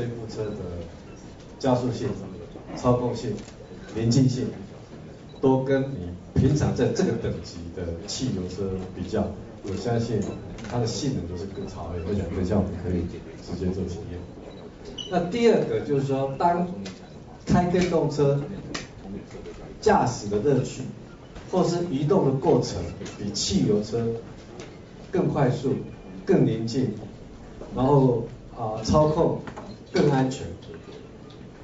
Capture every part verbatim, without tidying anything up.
这部车的加速性、操控性、临近性，都跟你平常在这个等级的汽油车比较，我相信它的性能都是更超越。我想等一下我们可以直接做体验。那第二个就是说，当开电动车驾驶的乐趣，或是移动的过程比汽油车更快速、更宁静，然后啊、呃、操控更安全。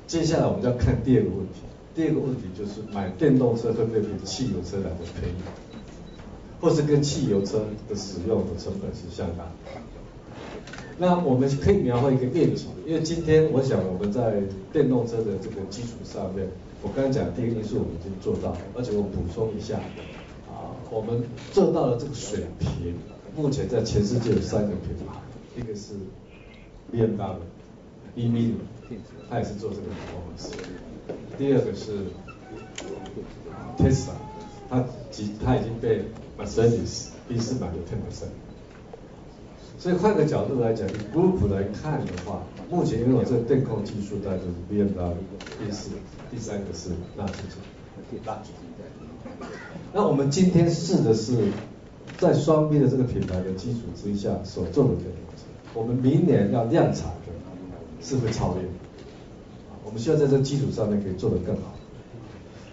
接下来我们要看第二个问题，第二个问题就是买电动车会不会比汽油车来的便宜，或是跟汽油车的使用的成本是相当。那我们可以描绘一个愿景，因为今天我想我们在电动车的这个基础上面，我刚才讲第一个因素我们已经做到了，而且我补充一下，啊，我们做到了这个水平，目前在全世界有三个品牌，一个是 B M W、E V 它也是做这个 performance， 第二个是 Tesla， 它即它已经被 Mercedes 第四版的 百分之十。所以换个角度来讲，以 group 来看的话，目前因为我这电控技术带就是 B M W 第四，第三个是纳智捷，纳智捷。那我们今天试的是在双 B 的这个品牌的基础之下所做的这个东西，我们明年要量产的是会超越，我们需要在这基础上面可以做得更好。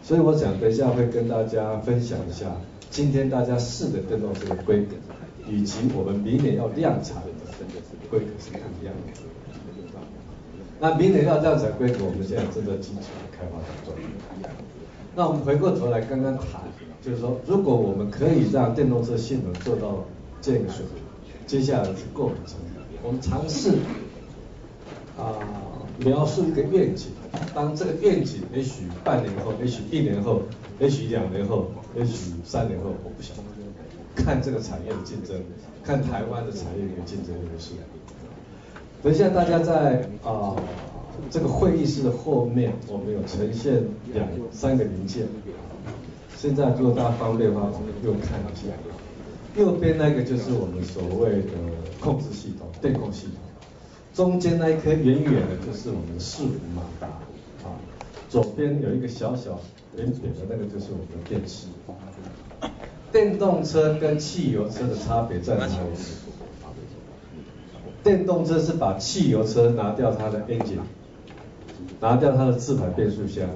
所以我想等一下会跟大家分享一下今天大家试的电动车的规格，以及我们明年要量产的规格是不一样的。那明年要量产规格，我们现在正在积极的开发当中。那我们回过头来刚刚谈，就是说，如果我们可以让电动车性能做到这个水平，接下来是购买层面，我们尝试啊、呃、描述一个愿景。当这个愿景，也许半年后，也许一年后，也许两年后，也许三年后，我不晓得。看这个产业的竞争，看台湾的产业的竞争优势。等一下，大家在啊、呃、这个会议室的后面，我们有呈现两三个零件。现在如果大家方便的话，我们右看一下，右边那个就是我们所谓的控制系统、电控系统，中间那一颗远远的就是我们的伺服马达啊，左边有一个小小扁扁的那个就是我们的电池。电动车跟汽油车的差别在哪里？电动车是把汽油车拿掉它的 engine， 拿掉它的自排变速箱，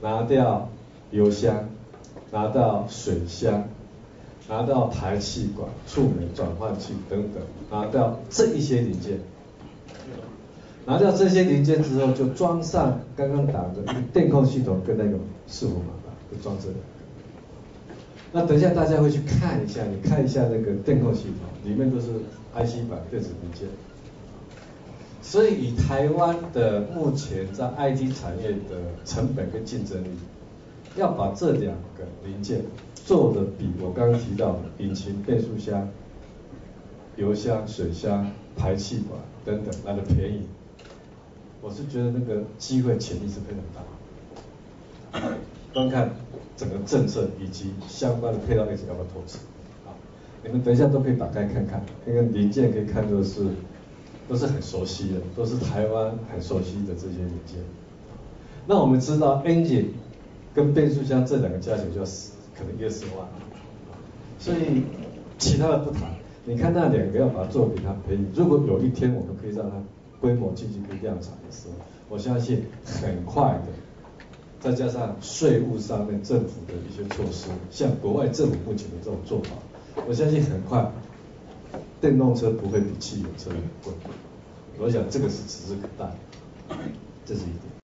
拿掉油箱，拿掉水箱，拿掉排气管、触媒转换器等等，拿掉这一些零件。拿掉这些零件之后，就装上刚刚打的电控系统跟那个伺服马达，就装这个。那等一下大家会去看一下，你看一下那个电控系统里面都是 I C 板电子零件，所以以台湾的目前在 I T 产业的成本跟竞争力，要把这两个零件做的比我刚刚提到的引擎、变速箱、油箱、水箱、排气管等等来的便宜，我是觉得那个机会潜力是非常大的。观看整个政策以及相关的配套一直要不要投资啊？你们等一下都可以打开看看，那个零件可以看到是都是很熟悉的，都是台湾很熟悉的这些零件。那我们知道 engine 跟变速箱这两个价钱就要可能一二十万，所以其他的不谈。你看那两个要把它做比它便宜，如果有一天我们可以让它规模经济可以量产的时候，我相信很快的。再加上税务上面政府的一些措施，像国外政府目前的这种做法，我相信很快电动车不会比汽油车贵。我想这个是指日可待，这是一点。